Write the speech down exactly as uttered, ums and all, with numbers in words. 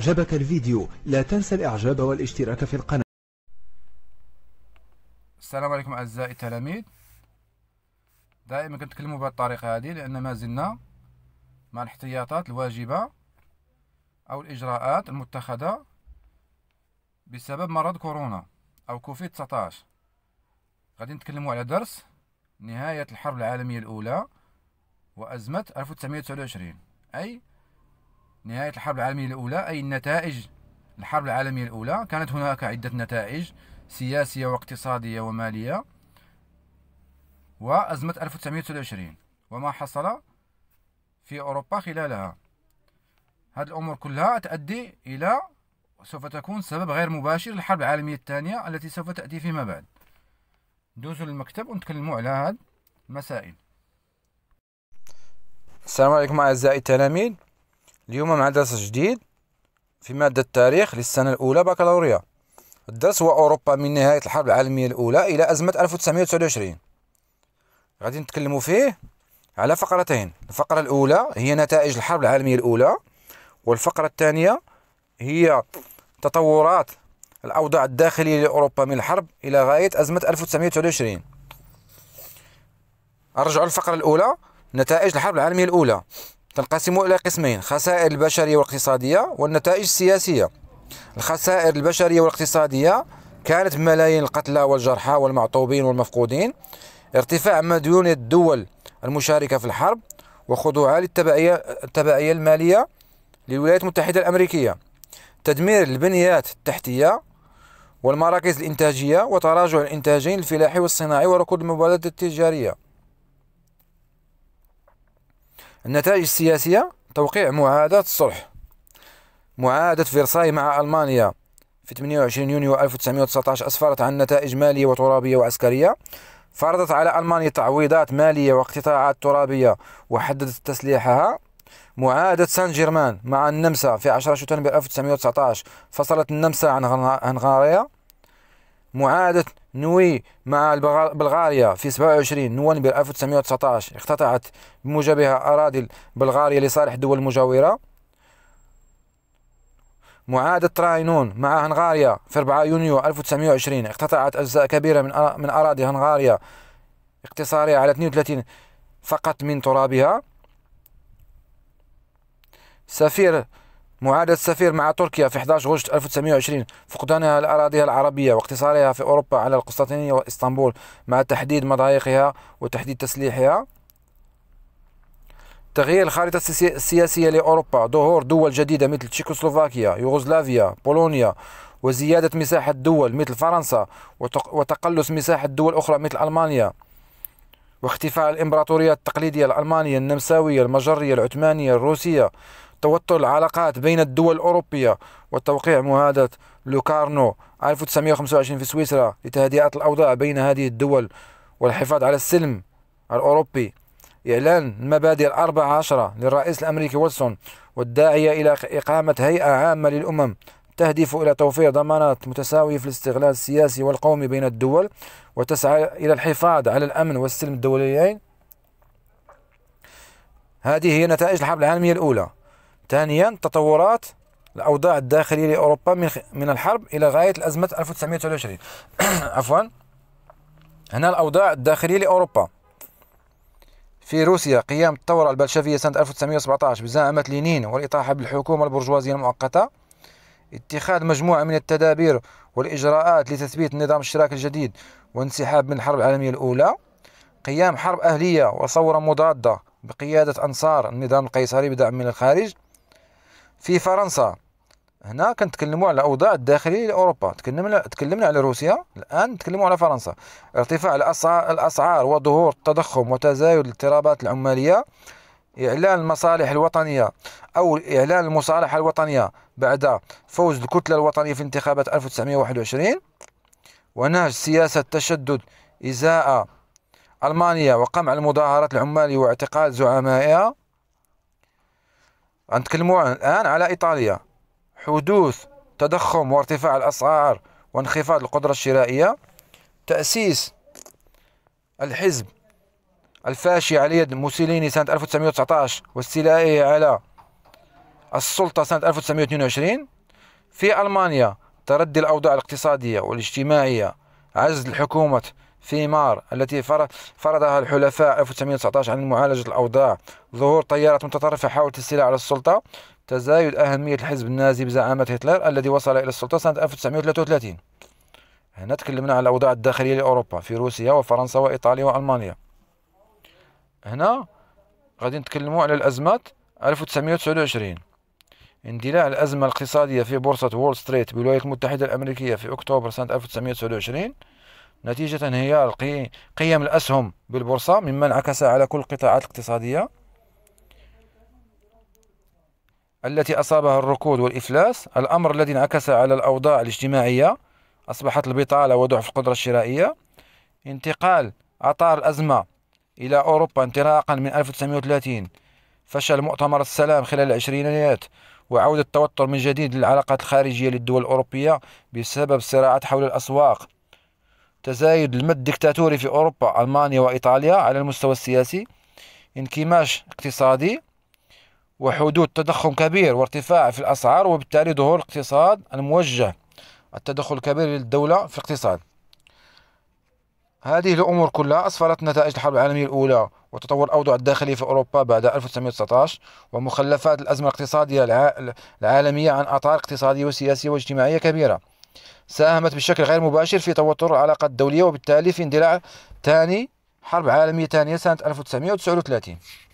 أعجبك الفيديو، لا تنسى الإعجاب والاشتراك في القناة. السلام عليكم أعزائي التلاميذ. دائما كنتكلموا بهذه الطريقة هذه لأن ما زلنا مع الاحتياطات الواجبة أو الإجراءات المتخذة بسبب مرض كورونا أو كوفيد تسعطاش. غادي نتكلموا على درس نهاية الحرب العالمية الأولى وأزمة ألف وتسعمائة وتسعة وعشرين، أي نهاية الحرب العالمية الأولى، أي النتائج الحرب العالمية الأولى. كانت هناك عدة نتائج سياسية واقتصادية ومالية، وأزمة ألف وتسعمائة وتسعة وعشرين وما حصل في أوروبا خلالها. هذه الأمور كلها تؤدي إلى، سوف تكون سبب غير مباشر للحرب العالمية الثانية التي سوف تأتي فيما بعد. ندوزوا للمكتب ونتكلموا على هذه المسائل. السلام عليكم أعزائي التلاميذ. اليوم مع درس جديد في مادة التاريخ للسنة الأولى بكالوريا. الدرس هو أوروبا من نهاية الحرب العالمية الأولى إلى أزمة ألف وتسعمائة وتسعة وعشرين. غادي نتكلموا فيه على فقرتين. الفقرة الأولى هي نتائج الحرب العالمية الأولى، والفقرة الثانية هي تطورات الأوضاع الداخلية لأوروبا من الحرب إلى غاية أزمة ألف وتسعمائة وتسعة وعشرين. أرجعوا الفقرة الأولى، نتائج الحرب العالمية الأولى. تنقسم إلى قسمين: خسائر البشرية والاقتصادية، والنتائج السياسية. الخسائر البشرية والاقتصادية كانت ملايين القتلى والجرحى والمعطوبين والمفقودين، ارتفاع مديون الدول المشاركة في الحرب، وخضوعها للتبعية المالية للولايات المتحدة الأمريكية، تدمير البنيات التحتية والمراكز الإنتاجية، وتراجع الإنتاجين الفلاحي والصناعي، وركود المبادلة التجارية. النتائج السياسية: توقيع معاهدة الصلح، معاهدة فرساي مع ألمانيا في ثمانية وعشرين يونيو ألف وتسعمائة وتسعة عشر أسفرت عن نتائج مالية وترابية وعسكرية، فرضت على ألمانيا تعويضات مالية واقتطاعات ترابية وحددت تسليحها. معاهدة سان جيرمان مع النمسا في عشرة شتنبر ألف وتسعمائة وتسعة عشر فصلت النمسا عن هنغاريا. معاهدة نوي مع بلغاريا في سبعة وعشرين نوفمبر ألف وتسعمائة وتسعة عشر اقتطعت بموجبها أراضي بلغاريا لصالح الدول المجاورة. معاهدة تراينون مع هنغاريا في أربعة يونيو ألف وتسعمائة وعشرين اقتطعت أجزاء كبيرة من من أراضي هنغاريا اقتصارية على اثنين وثلاثين فقط من ترابها. سفير معاهدة السفير مع تركيا في أحد عشر غشت ألف وتسعمائة وعشرين فقدانها لأراضيها العربية واقتصارها في أوروبا على القسطنطينية وإسطنبول، مع تحديد مضايقها وتحديد تسليحها. تغيير الخارطة السياسية لأوروبا، ظهور دول جديدة مثل تشيكوسلوفاكيا، يوغوسلافيا، بولونيا، وزيادة مساحة دول مثل فرنسا، وتقلص مساحة دول أخرى مثل ألمانيا، واختفاء الإمبراطوريات التقليدية الألمانية، النمساوية، المجرية، العثمانية، الروسية، توتر العلاقات بين الدول الأوروبية، وتوقيع معاهدة لوكارنو ألف وتسعمائة وخمسة وعشرين في سويسرا لتهدئة الأوضاع بين هذه الدول والحفاظ على السلم الأوروبي. إعلان المبادئ الأربعة عشرة للرئيس الأمريكي ويلسون، والداعية إلى إقامة هيئة عامة للأمم تهدف إلى توفير ضمانات متساوية في الاستغلال السياسي والقومي بين الدول، وتسعى إلى الحفاظ على الأمن والسلم الدوليين. هذه هي نتائج الحرب العالمية الأولى. ثانيا، تطورات الأوضاع الداخلية لأوروبا من من الحرب إلى غاية الأزمة ألف وتسعمائة وتسعة وعشرين. عفوا، هنا الأوضاع الداخلية لأوروبا. في روسيا، قيام الثورة البلشفية سنة ألف وتسعمائة وسبعة عشر بزعامة لينين والإطاحة بالحكومة البرجوازية المؤقتة، اتخاذ مجموعة من التدابير والإجراءات لتثبيت النظام الاشتراكي الجديد وانسحاب من الحرب العالمية الأولى، قيام حرب أهلية وثورة مضادة بقيادة أنصار النظام القيصري بدعم من الخارج. في فرنسا، هنا كنتكلموا على الأوضاع الداخلية لأوروبا، تكلمنا تكلمنا على روسيا، الآن نتكلموا على فرنسا. ارتفاع الأسعار وظهور التضخم وتزايد الاضطرابات العمالية. إعلان المصالح الوطنية أو إعلان المصالحة الوطنية بعد فوز الكتلة الوطنية في انتخابات ألف وتسعمائة وواحد وعشرين، ونهج سياسة تشدد إزاء ألمانيا وقمع المظاهرات العمالية واعتقال زعمائها. نتكلموا الآن على إيطاليا، حدوث تضخم وارتفاع الأسعار وانخفاض القدرة الشرائية، تأسيس الحزب الفاشي على يد موسوليني سنة ألف وتسعمائة وتسعة عشر واستيلائه على السلطة سنة ألف وتسعمئة واثنين وعشرين. في ألمانيا تردي الأوضاع الاقتصادية والاجتماعية، عزل الحكومة فيمار التي فرضها الحلفاء ألف وتسعمئة وتسعة عشر عن معالجة الأوضاع، ظهور تيارات متطرفة حاولت الاستيلاء على السلطة، تزايد أهمية الحزب النازي بزعامة هتلر الذي وصل إلى السلطة سنة ألف وتسعمئة وثلاثة وثلاثين. هنا تكلمنا على الأوضاع الداخلية لأوروبا في روسيا وفرنسا وإيطاليا وألمانيا. هنا غادي نتكلموا على الأزمات ألف وتسعمئة وتسعة وعشرين، اندلاع الأزمة الاقتصادية في بورصة وول ستريت بالولايات المتحدة الأمريكية في أكتوبر سنة ألف وتسعمئة وتسعة وعشرين نتيجة انهيار قيم الأسهم بالبورصة مما انعكس على كل القطاعات الاقتصادية التي أصابها الركود والإفلاس، الأمر الذي انعكس على الأوضاع الاجتماعية، أصبحت البطالة وضعف القدرة الشرائية. انتقال أطار الأزمة إلى أوروبا انطلاقا من ألف وتسعمئة وثلاثين، فشل مؤتمر السلام خلال العشرينيات وعودة التوتر من جديد للعلاقات الخارجية للدول الأوروبية بسبب صراعات حول الأسواق، تزايد المد الدكتاتوري في أوروبا ألمانيا وإيطاليا على المستوى السياسي، انكماش اقتصادي وحدوث تضخم كبير وارتفاع في الأسعار وبالتالي ظهور الاقتصاد الموجه، التدخل الكبير للدولة في الاقتصاد. هذه الأمور كلها أسفرت نتائج الحرب العالمية الأولى وتطور الأوضاع الداخلية في أوروبا بعد ألف وتسعمئة وتسعة عشر ومخلفات الأزمة الاقتصادية العالمية عن آثار اقتصادية وسياسية واجتماعية كبيرة، ساهمت بشكل غير مباشر في توتر العلاقات الدولية وبالتالي في اندلاع ثاني حرب عالمية ثانية سنة ألف وتسعمئة وتسعة وثلاثين.